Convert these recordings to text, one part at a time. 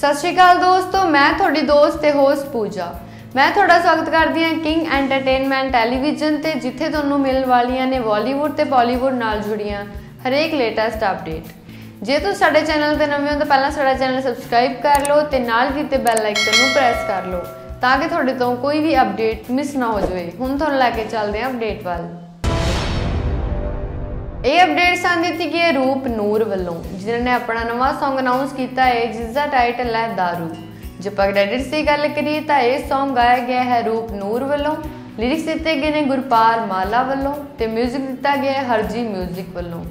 सत श्री अकाल दोस्तों, मैं थोड़ी दोस्त ते होस्ट पूजा। मैं थोड़ा स्वागत करती हाँ किंग एंटरटेनमेंट टैलीविजन ते, जिथे तुहानूं मिलण वालियां ने बॉलीवुड ते बॉलीवुड नाल जुड़ियां हरेक लेटेस्ट अपडेट। जे तुसीं साडे चैनल ते नवें हो तां पहलां साडा चैनल सबसक्राइब कर लो ते नाल कीते बैल आइकन नूं प्रेस कर लो ताकि तुहाडे तों कोई भी अपडेट मिस ना हो जाए। हुण तुहानूं लै के चलदे हां अपडेट वाल। ये अपडेट सान दी गई है रूप नूर वालों, जिन्होंने अपना नवा सॉन्ग अनाउंस किया है जिसका टाइटल है दारू। जो क्रेडिट्स की गल करिए तो यह सॉन्ग गाया गया है रूप नूर वालों, लिरिक्स दिए गए हैं गुरपाल माहला वालों, म्यूजिक दिता गया है हर जी म्यूजिक वालों।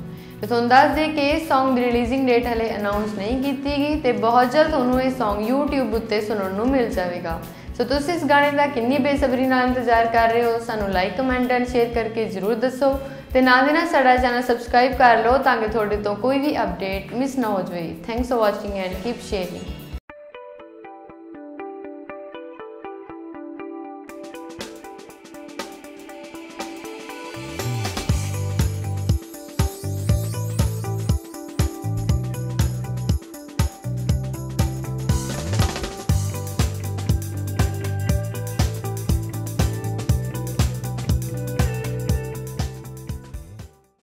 तो दस दें कि इस सॉन्ग की रिलीजिंग डेट हले अनाउंस नहीं की गई तो बहुत जल्द थोनों ये सॉन्ग यूट्यूब उत्ते सुनने को मिल जाएगा। सो तुसीं इस गाने का कितनी बेसब्री नाल इंतजार कर रहे हो सानू लाइक कमेंट एंड शेयर करके जरूर दसो ते नाल दी नाल साडा चैनल सबसक्राइब कर लो ताकि तुहाडे तो कोई भी अपडेट मिस ना हो जाए। Thanks for watching and keep sharing.